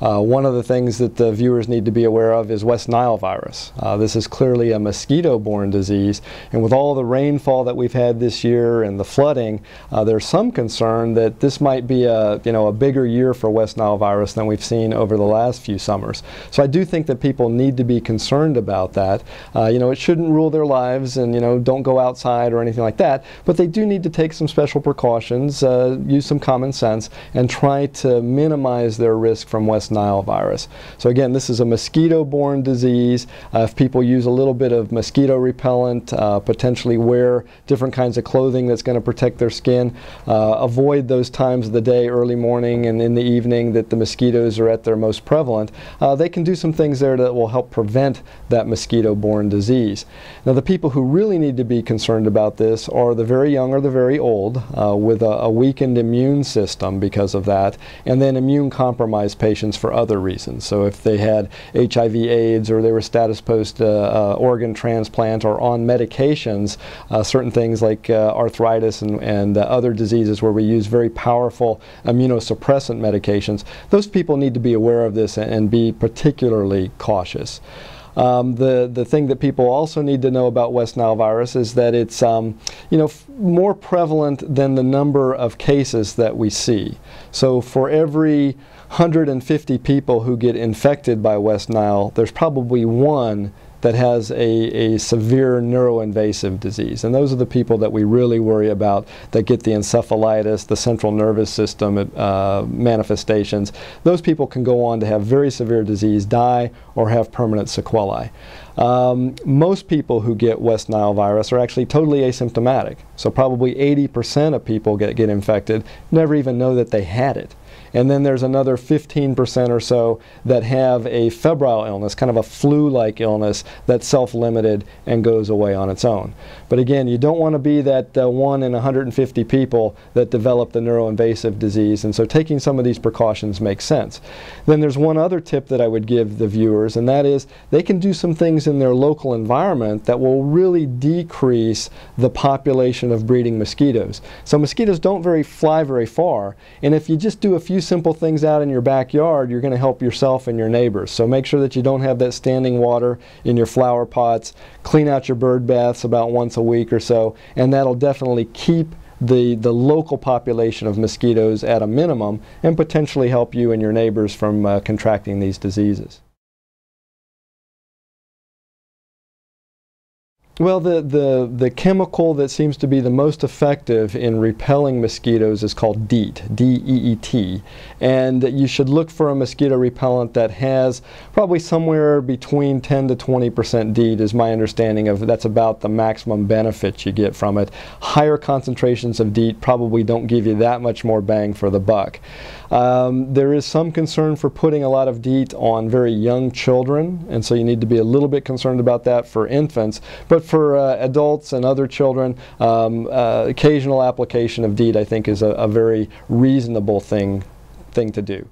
One of the things that the viewers need to be aware of is West Nile virus. This is clearly a mosquito-borne disease, and with all the rainfall that we've had this year and the flooding, there's some concern that this might be a bigger year for West Nile virus than we've seen over the last few summers. So I do think that people need to be concerned about that. It shouldn't rule their lives, and don't go outside or anything like that, but they do need to take some special precautions, use some common sense, and try to minimize their risk from West Nile virus. So again, this is a mosquito-borne disease. If people use a little bit of mosquito repellent, potentially wear different kinds of clothing that's going to protect their skin, avoid those times of the day, early morning and in the evening, that the mosquitoes are at their most prevalent, they can do some things there that will help prevent that mosquito-borne disease. Now, the people who really need to be concerned about this are the very young or the very old with a weakened immune system because of that, and then immune-compromised patients for other reasons. So if they had HIV/AIDS, or they were status post organ transplant, or on medications, certain things like arthritis and other diseases where we use very powerful immunosuppressant medications, those people need to be aware of this and be particularly cautious. The thing that people also need to know about West Nile virus is that it's more prevalent than the number of cases that we see. So for every 150 people who get infected by West Nile, there's probably one that has a severe neuroinvasive disease. And those are the people that we really worry about, that get the encephalitis, the central nervous system manifestations. Those people can go on to have very severe disease, die, or have permanent sequelae. Most people who get West Nile virus are actually totally asymptomatic. So probably 80% of people get infected, never even know that they had it. And then there's another 15% or so that have a febrile illness, kind of a flu-like illness that's self-limited and goes away on its own. But again, you don't want to be that one in 150 people that develop the neuroinvasive disease, and so taking some of these precautions makes sense. Then there's one other tip that I would give the viewers, and that is they can do some things in their local environment that will really decrease the population of breeding mosquitoes. So mosquitoes don't fly very far, and if you just do a few simple things out in your backyard, you're going to help yourself and your neighbors. So make sure that you don't have that standing water in your flower pots. Clean out your bird baths about once a week or so, and that'll definitely keep the local population of mosquitoes at a minimum and potentially help you and your neighbors from contracting these diseases. Well, the chemical that seems to be the most effective in repelling mosquitoes is called DEET, D-E-E-T, and you should look for a mosquito repellent that has probably somewhere between 10% to 20% DEET is my understanding of. That's about the maximum benefit you get from it. Higher concentrations of DEET probably don't give you that much more bang for the buck. There is some concern for putting a lot of DEET on very young children, and so you need to be a little bit concerned about that for infants, but for adults and other children, occasional application of DEET, I think, is a very reasonable thing to do.